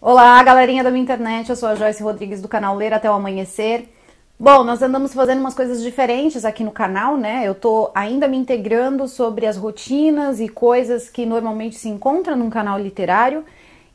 Olá, galerinha da minha internet, eu sou a Joyce Rodrigues do canal Ler Até o Amanhecer. Bom, nós andamos fazendo umas coisas diferentes aqui no canal, né? Eu tô ainda me integrando sobre as rotinas e coisas que normalmente se encontram num canal literário.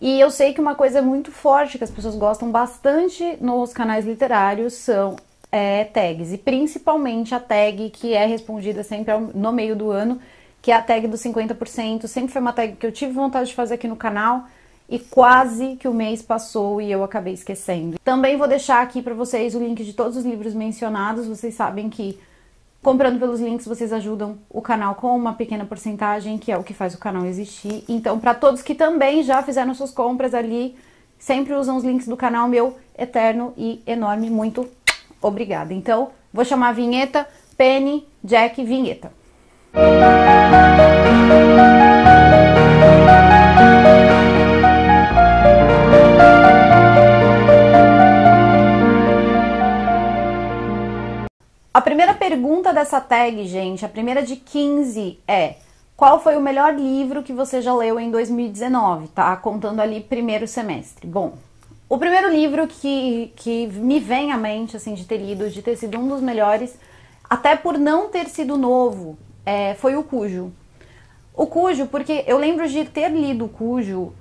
E eu sei que uma coisa muito forte que as pessoas gostam bastante nos canais literários são tags. E principalmente a tag que é respondida sempre no meio do ano, que é a tag dos 50%. Sempre foi uma tag que eu tive vontade de fazer aqui no canal. E quase que o mês passou e eu acabei esquecendo. Também vou deixar aqui para vocês o link de todos os livros mencionados. Vocês sabem que comprando pelos links vocês ajudam o canal com uma pequena porcentagem, que é o que faz o canal existir. Então, para todos que também já fizeram suas compras ali, sempre usam os links do canal, meu eterno e enorme muito obrigada. Então, vou chamar a vinheta, Penny, Jack, vinheta. A primeira pergunta dessa tag, gente, a primeira de 15 é: qual foi o melhor livro que você já leu em 2019, tá? Contando ali primeiro semestre. Bom, o primeiro livro que me vem à mente, assim, de ter lido, de ter sido um dos melhores, até por não ter sido novo, foi o Cujo. O Cujo, porque eu lembro de ter lido o Cujo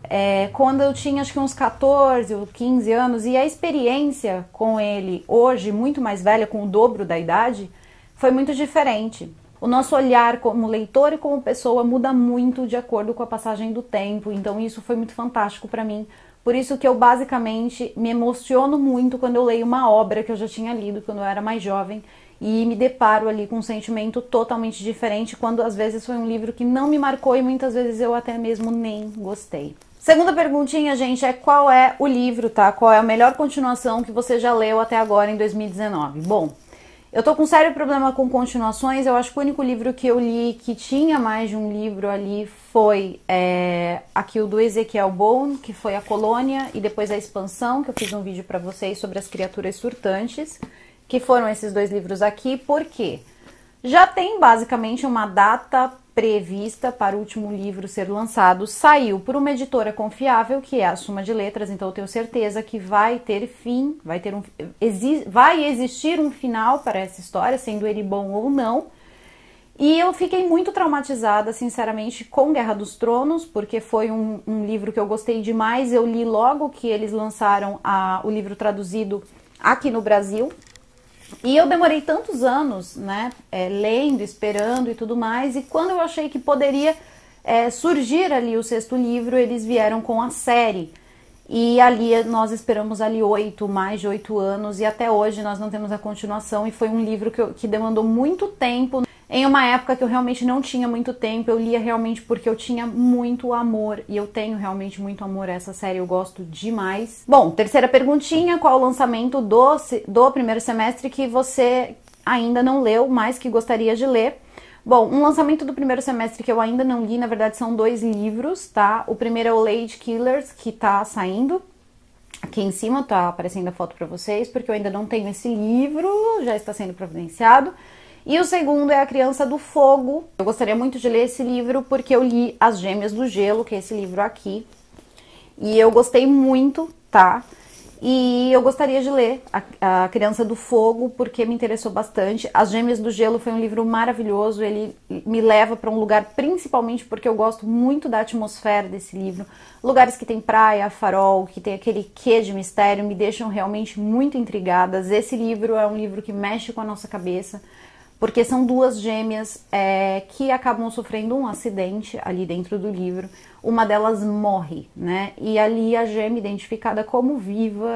quando eu tinha acho que uns 14 ou 15 anos, e a experiência com ele hoje, muito mais velha, com o dobro da idade, foi muito diferente. O nosso olhar como leitor e como pessoa muda muito de acordo com a passagem do tempo, então isso foi muito fantástico pra mim. Por isso que eu basicamente me emociono muito quando eu leio uma obra que eu já tinha lido quando eu era mais jovem, e me deparo ali com um sentimento totalmente diferente, quando às vezes foi um livro que não me marcou e muitas vezes eu até mesmo nem gostei. Segunda perguntinha, gente, é qual é o livro, tá? Qual é a melhor continuação que você já leu até agora em 2019? Bom, eu tô com um sério problema com continuações. Eu acho que o único livro que eu li que tinha mais de um livro ali foi aqui o do Ezekiel Boone, que foi A Colônia, e depois A Expansão, que eu fiz um vídeo pra vocês sobre as criaturas surtantes, que foram esses dois livros aqui, porque já tem basicamente uma data prevista para o último livro ser lançado, saiu por uma editora confiável, que é a Suma de Letras, então eu tenho certeza que vai ter fim, vai existir um final para essa história, sendo ele bom ou não. E eu fiquei muito traumatizada, sinceramente, com Guerra dos Tronos, porque foi um livro que eu gostei demais. Eu li logo que eles lançaram o livro traduzido aqui no Brasil, e eu demorei tantos anos, né, lendo, esperando e tudo mais, e quando eu achei que poderia surgir ali o sexto livro, eles vieram com a série. E ali nós esperamos ali mais de 8 anos, e até hoje nós não temos a continuação, e foi um livro que demandou muito tempo. Em uma época que eu realmente não tinha muito tempo, eu lia realmente porque eu tinha muito amor, e eu tenho realmente muito amor a essa série, eu gosto demais. Bom, terceira perguntinha, qual o lançamento do primeiro semestre que você ainda não leu, mas que gostaria de ler? Bom, um lançamento do primeiro semestre que eu ainda não li, na verdade são dois livros, tá? O primeiro é o Lady Killers, que tá saindo. Aqui em cima tá aparecendo a foto pra vocês, porque eu ainda não tenho esse livro, já está sendo providenciado. E o segundo é A Criança do Fogo. Eu gostaria muito de ler esse livro porque eu li As Gêmeas do Gelo, que é esse livro aqui. E eu gostei muito, tá? E eu gostaria de ler A Criança do Fogo porque me interessou bastante. As Gêmeas do Gelo foi um livro maravilhoso. Ele me leva para um lugar, principalmente porque eu gosto muito da atmosfera desse livro. Lugares que tem praia, farol, que tem aquele quê de mistério, me deixam realmente muito intrigadas. Esse livro é um livro que mexe com a nossa cabeça, porque são duas gêmeas que acabam sofrendo um acidente ali dentro do livro. Uma delas morre, né? E ali a gêmea identificada como viva,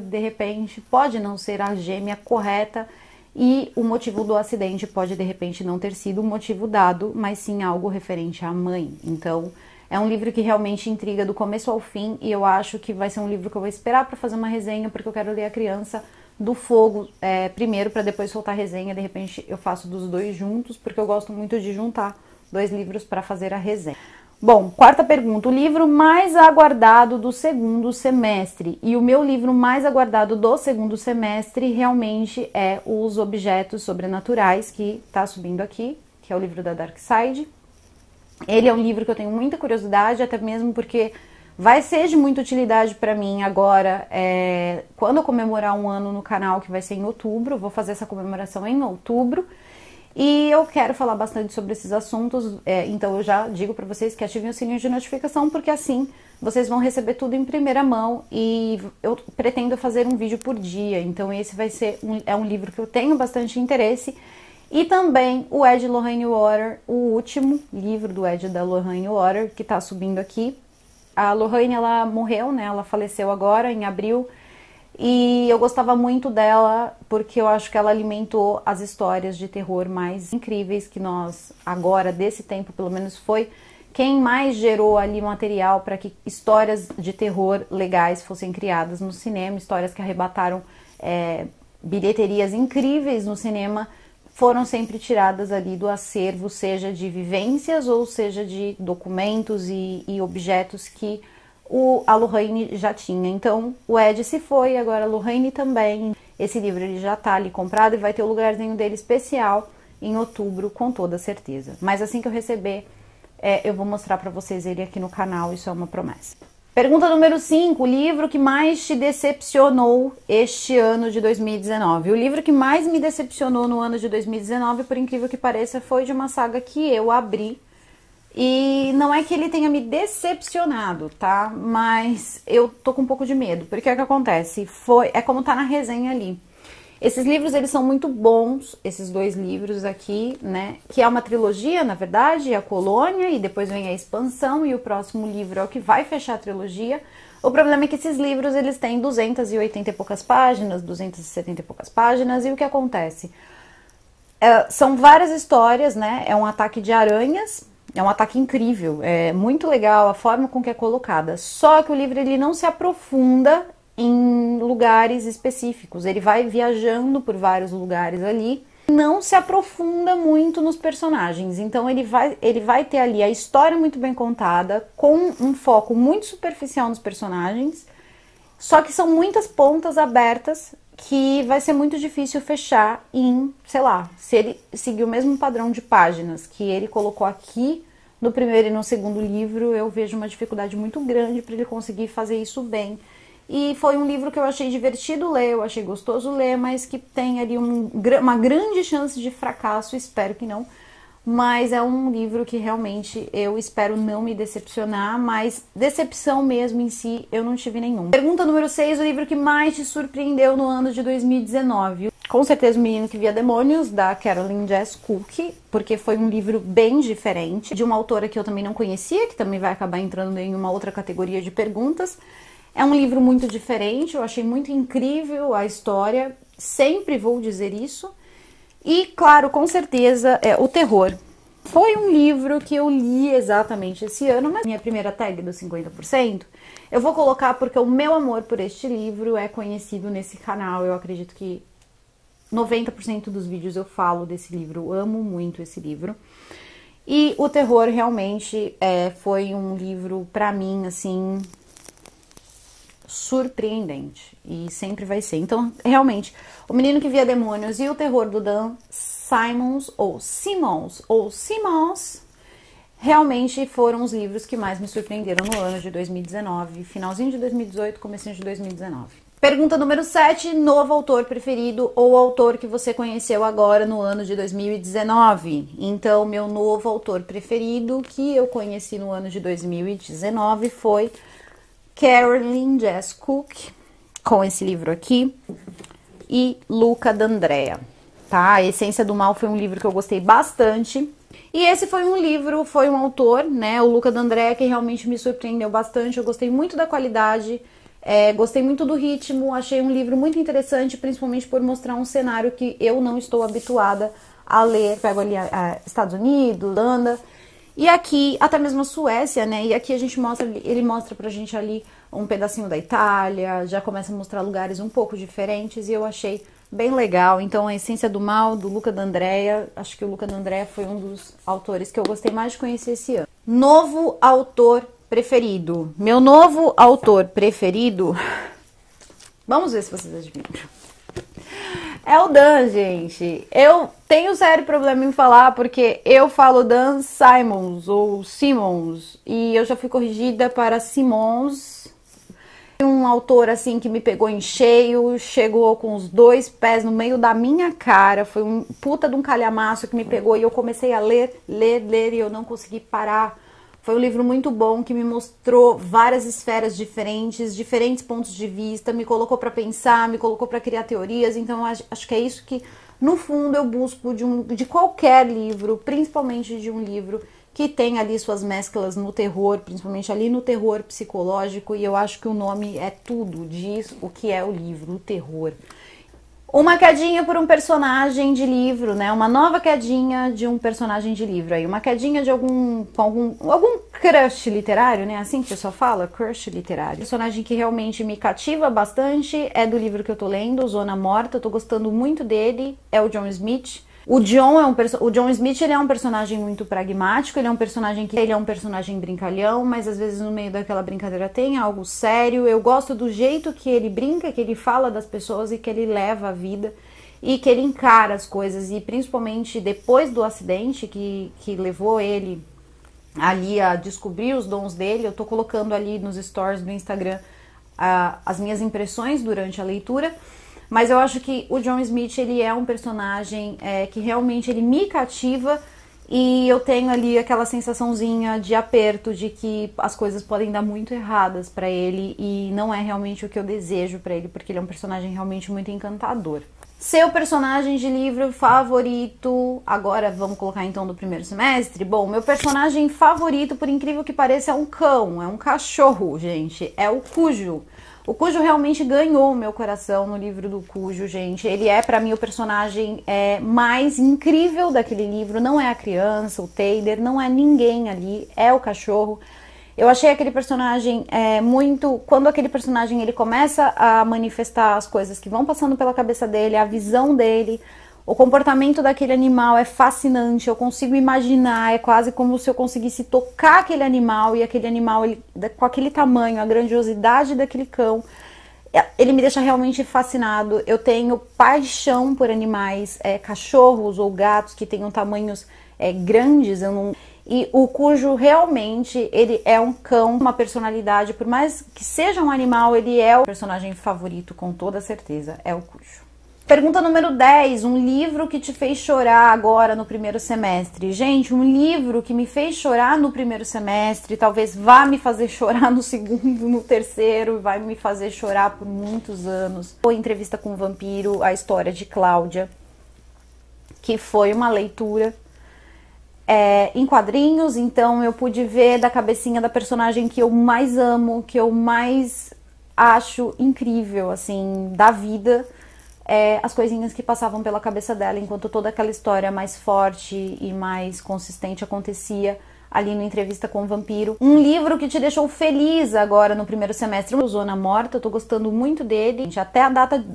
de repente, pode não ser a gêmea correta, e o motivo do acidente pode, de repente, não ter sido um motivo dado, mas sim algo referente à mãe. Então, é um livro que realmente intriga do começo ao fim, e eu acho que vai ser um livro que eu vou esperar para fazer uma resenha, porque eu quero ler A Criança do Fogo primeiro, para depois soltar a resenha. De repente eu faço dos dois juntos, porque eu gosto muito de juntar dois livros para fazer a resenha. Bom, quarta pergunta, o livro mais aguardado do segundo semestre. E o meu livro mais aguardado do segundo semestre realmente é Os Objetos Sobrenaturais, que tá subindo aqui, que é o livro da Dark Side. Ele é um livro que eu tenho muita curiosidade, até mesmo porque Vai ser de muita utilidade para mim agora, quando eu comemorar um ano no canal, que vai ser em outubro, vou fazer essa comemoração em outubro. E eu quero falar bastante sobre esses assuntos, então eu já digo para vocês que ativem o sininho de notificação, porque assim vocês vão receber tudo em primeira mão. E eu pretendo fazer um vídeo por dia, então esse vai ser um livro que eu tenho bastante interesse. E também o Ed Lorraine Water, o último livro do Ed da Lorraine Water, que tá subindo aqui. A Lorraine, ela morreu, né, ela faleceu agora em abril. E eu gostava muito dela, porque eu acho que ela alimentou as histórias de terror mais incríveis que nós, agora, desse tempo, pelo menos foi quem mais gerou ali material para que histórias de terror legais fossem criadas no cinema. Histórias que arrebataram bilheterias incríveis no cinema foram sempre tiradas ali do acervo, seja de vivências ou seja de documentos e objetos que a Lorraine já tinha. Então o Ed se foi, agora a Lorraine também. Esse livro ele já tá ali comprado e vai ter o lugarzinho dele especial em outubro, com toda certeza. Mas assim que eu receber, eu vou mostrar pra vocês ele aqui no canal, isso é uma promessa. Pergunta número 5, o livro que mais te decepcionou este ano de 2019. O livro que mais me decepcionou no ano de 2019, por incrível que pareça, foi de uma saga que eu abri. E não é que ele tenha me decepcionado, tá? Mas eu tô com um pouco de medo, porque o que acontece? É como tá na resenha ali. Esses livros, eles são muito bons, esses dois livros aqui, né? Que é uma trilogia, na verdade, A Colônia, e depois vem A Expansão, e o próximo livro é o que vai fechar a trilogia. O problema é que esses livros, eles têm 280 e poucas páginas, 270 e poucas páginas, e o que acontece? São várias histórias, né? É um ataque de aranhas. É um ataque incrível, é muito legal a forma com que é colocada. Só que o livro ele não se aprofunda em lugares específicos. Ele vai viajando por vários lugares ali. Não se aprofunda muito nos personagens. Então ele vai ter ali a história muito bem contada, com um foco muito superficial nos personagens. Só que são muitas pontas abertas que vai ser muito difícil fechar em, sei lá, se ele seguir o mesmo padrão de páginas que ele colocou aqui no primeiro e no segundo livro, eu vejo uma dificuldade muito grande para ele conseguir fazer isso bem. E foi um livro que eu achei divertido ler, eu achei gostoso ler, mas que tem ali uma grande chance de fracasso, espero que não. Mas é um livro que realmente eu espero não me decepcionar, mas decepção mesmo em si eu não tive nenhuma. Pergunta número 6, o livro que mais te surpreendeu no ano de 2019. Com certeza O Menino que Via Demônios, da Carolyn Jess-Cooke, porque foi um livro bem diferente, de uma autora que eu também não conhecia, que também vai acabar entrando em uma outra categoria de perguntas. É um livro muito diferente, eu achei muito incrível a história, sempre vou dizer isso. E, claro, com certeza, O Terror. Foi um livro que eu li exatamente esse ano, mas minha primeira tag dos 50%, eu vou colocar porque o meu amor por este livro é conhecido nesse canal. Eu acredito que 90% dos vídeos eu falo desse livro, eu amo muito esse livro. E O Terror realmente foi um livro, pra mim, assim, surpreendente, e sempre vai ser. Então, realmente, O Menino que Via Demônios e O Terror, do Dan Simmons, realmente foram os livros que mais me surpreenderam no ano de 2019, finalzinho de 2018, comecinho de 2019. Pergunta número 7, novo autor preferido ou autor que você conheceu agora no ano de 2019. Então, meu novo autor preferido que eu conheci no ano de 2019 foi Carolyn Jess-Cooke, com esse livro aqui, e Luca D'Andrea, tá? A Essência do Mal foi um livro que eu gostei bastante, e esse foi um livro, foi um autor, né, o Luca D'Andrea, que realmente me surpreendeu bastante. Eu gostei muito da qualidade, gostei muito do ritmo, achei um livro muito interessante, principalmente por mostrar um cenário que eu não estou habituada a ler. Pego ali Estados Unidos, Holanda, e aqui, até mesmo a Suécia, né? E aqui a gente mostra, ele mostra pra gente ali um pedacinho da Itália, já começa a mostrar lugares um pouco diferentes, e eu achei bem legal. Então, A Essência do Mal, do Luca D'Andrea, acho que o Luca D'Andrea foi um dos autores que eu gostei mais de conhecer esse ano. Novo autor preferido. Meu novo autor preferido, vamos ver se vocês adivinham. É o Dan, gente. Eu tenho sério problema em falar, porque eu falo Dan Simmons, ou Simmons, e eu já fui corrigida para Simmons. Um autor, assim, que me pegou em cheio, chegou com os dois pés no meio da minha cara, foi um puta de um calhamaço que me pegou, e eu comecei a ler, e eu não consegui parar. Foi um livro muito bom, que me mostrou várias esferas diferentes, diferentes pontos de vista, me colocou pra pensar, me colocou pra criar teorias. Então acho que é isso que, no fundo, eu busco de qualquer livro, principalmente de um livro que tem ali suas mesclas no terror, principalmente ali no terror psicológico, e eu acho que o nome é tudo, diz o que é o livro, o terror. Uma quedinha por um personagem de livro, né? Uma nova quedinha de um personagem de livro aí. Uma quedinha de algum crush literário, né? Assim que você só fala, crush literário. O personagem que realmente me cativa bastante é do livro que eu tô lendo, Zona Morta. Eu tô gostando muito dele, é o John Smith. O John Smith, ele é um personagem muito pragmático, ele é um personagem brincalhão, mas às vezes no meio daquela brincadeira tem algo sério. Eu gosto do jeito que ele brinca, que ele fala das pessoas e que ele leva a vida e que ele encara as coisas. E principalmente depois do acidente que levou ele ali a descobrir os dons dele, eu tô colocando ali nos stories do Instagram as minhas impressões durante a leitura. Mas eu acho que o John Smith, ele é um personagem que realmente ele me cativa, e eu tenho ali aquela sensaçãozinha de aperto, de que as coisas podem dar muito erradas pra ele, e não é realmente o que eu desejo pra ele, porque ele é um personagem realmente muito encantador. Seu personagem de livro favorito, agora vamos colocar então do primeiro semestre. Bom, meu personagem favorito, por incrível que pareça, é um cão, é um cachorro, gente, é o Cujo. O Cujo realmente ganhou o meu coração no livro do Cujo, gente. Ele é, pra mim, o personagem mais incrível daquele livro. Não é a criança, o Taylor, não é ninguém ali, é o cachorro. Eu achei aquele personagem muito... Quando aquele personagem ele começa a manifestar as coisas que vão passando pela cabeça dele, a visão dele, o comportamento daquele animal é fascinante. Eu consigo imaginar, é quase como se eu conseguisse tocar aquele animal, e aquele animal, ele, com aquele tamanho, a grandiosidade daquele cão, ele me deixa realmente fascinado. Eu tenho paixão por animais, cachorros ou gatos que tenham tamanhos grandes. E o Cujo realmente, ele é um cão, uma personalidade, por mais que seja um animal, ele é o personagem favorito, com toda certeza, é o Cujo. Pergunta número 10, um livro que te fez chorar agora no primeiro semestre. Gente, um livro que me fez chorar no primeiro semestre, talvez vá me fazer chorar no segundo, no terceiro, vai me fazer chorar por muitos anos. Foi Entrevista com o Vampiro, a história de Cláudia, que foi uma leitura em quadrinhos, então eu pude ver da cabecinha da personagem que eu mais amo, que eu mais acho incrível, assim, da vida, as coisinhas que passavam pela cabeça dela, enquanto toda aquela história mais forte e mais consistente acontecia ali no Entrevista com o Vampiro. Um livro que te deixou feliz agora no primeiro semestre, O Zona Morta, eu tô gostando muito dele. Até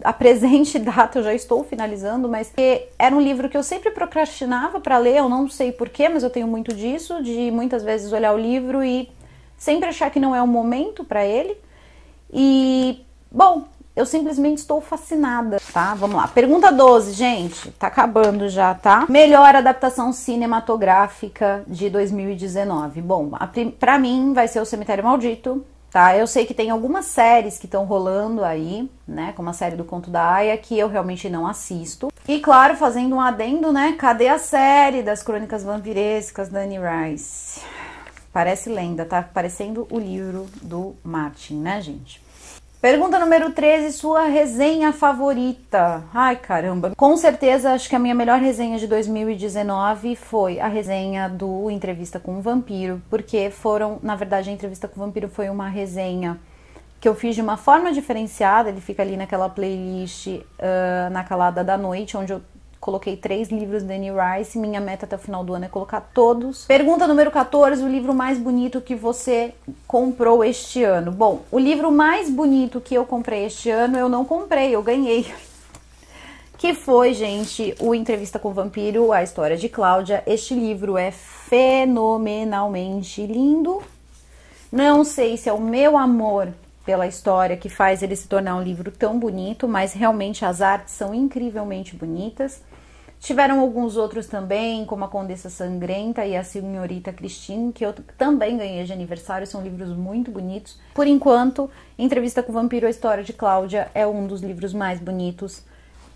a presente data, eu já estou finalizando, mas era um livro que eu sempre procrastinava pra ler, eu não sei porquê, mas eu tenho muito disso, de muitas vezes olhar o livro e sempre achar que não é o momento pra ele. E, bom, eu simplesmente estou fascinada, tá? Vamos lá. Pergunta 12, gente. Tá acabando já, tá? Melhor adaptação cinematográfica de 2019. Bom, pra mim vai ser O Cemitério Maldito, tá? Eu sei que tem algumas séries que estão rolando aí, né? Como a série do Conto da Aia, que eu realmente não assisto. E claro, fazendo um adendo, né? Cadê a série das Crônicas Vampirescas da Anne Rice? Parece lenda, tá? Parecendo o livro do Martin, né, gente? Pergunta número 13, sua resenha favorita. Ai, caramba. Com certeza, acho que a minha melhor resenha de 2019 foi a resenha do Entrevista com o Vampiro, porque na verdade, a Entrevista com o Vampiro foi uma resenha que eu fiz de uma forma diferenciada. Ele fica ali naquela playlist na calada da noite, onde eu coloquei 3 livros da Anne Rice. Minha meta até o final do ano é colocar todos. Pergunta número 14, o livro mais bonito que você comprou este ano. Bom, o livro mais bonito que eu comprei este ano, eu não comprei, eu ganhei. Que foi, gente, o Entrevista com o Vampiro, a história de Cláudia. Este livro é fenomenalmente lindo. Não sei se é o meu amor pela história que faz ele se tornar um livro tão bonito, mas realmente as artes são incrivelmente bonitas. Tiveram alguns outros também, como A Condessa Sangrenta e A Senhorita Christine, que eu também ganhei de aniversário, são livros muito bonitos. Por enquanto, Entrevista com o Vampiro, a história de Cláudia, é um dos livros mais bonitos.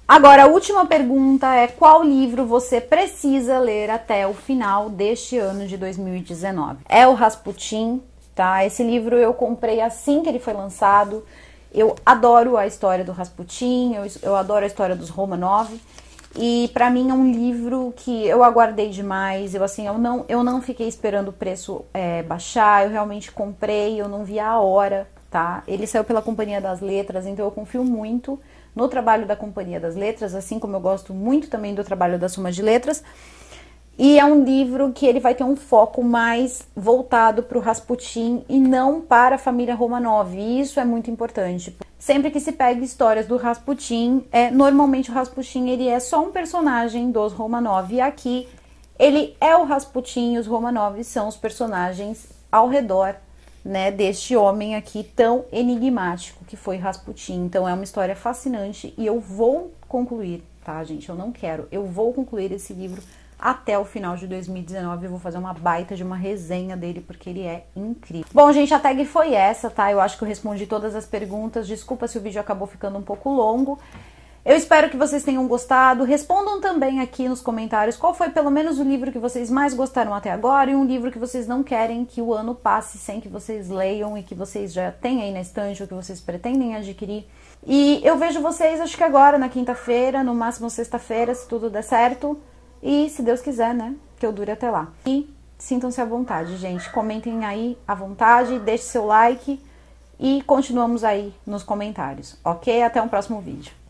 Agora, a última pergunta é: qual livro você precisa ler até o final deste ano de 2019? É o Rasputin, tá? Esse livro eu comprei assim que ele foi lançado. Eu adoro a história do Rasputin, eu adoro a história dos Romanov. E pra mim é um livro que eu aguardei demais, eu não fiquei esperando o preço baixar, eu realmente comprei, eu não vi a hora, tá? Ele saiu pela Companhia das Letras, então eu confio muito no trabalho da Companhia das Letras, assim como eu gosto muito também do trabalho da Suma de Letras. E é um livro que ele vai ter um foco mais voltado para o Rasputin e não para a família Romanov. E isso é muito importante. Sempre que se pega histórias do Rasputin, normalmente o Rasputin ele é só um personagem dos Romanov. E aqui ele é o Rasputin e os Romanov são os personagens ao redor, né, deste homem aqui tão enigmático que foi Rasputin. Então é uma história fascinante e eu vou concluir, tá, gente? Eu não quero. Eu vou concluir esse livro até o final de 2019, eu vou fazer uma baita de uma resenha dele, porque ele é incrível. Bom, gente, a tag foi essa, tá? Eu acho que eu respondi todas as perguntas. Desculpa se o vídeo acabou ficando um pouco longo. Eu espero que vocês tenham gostado. Respondam também aqui nos comentários qual foi pelo menos o livro que vocês mais gostaram até agora e um livro que vocês não querem que o ano passe sem que vocês leiam e que vocês já têm aí na estante ou que vocês pretendem adquirir. E eu vejo vocês, acho que agora, na quinta-feira, no máximo sexta-feira, se tudo der certo. E, se Deus quiser, né, que eu dure até lá. E sintam-se à vontade, gente. Comentem aí à vontade, deixe seu like e continuamos aí nos comentários, ok? Até um próximo vídeo.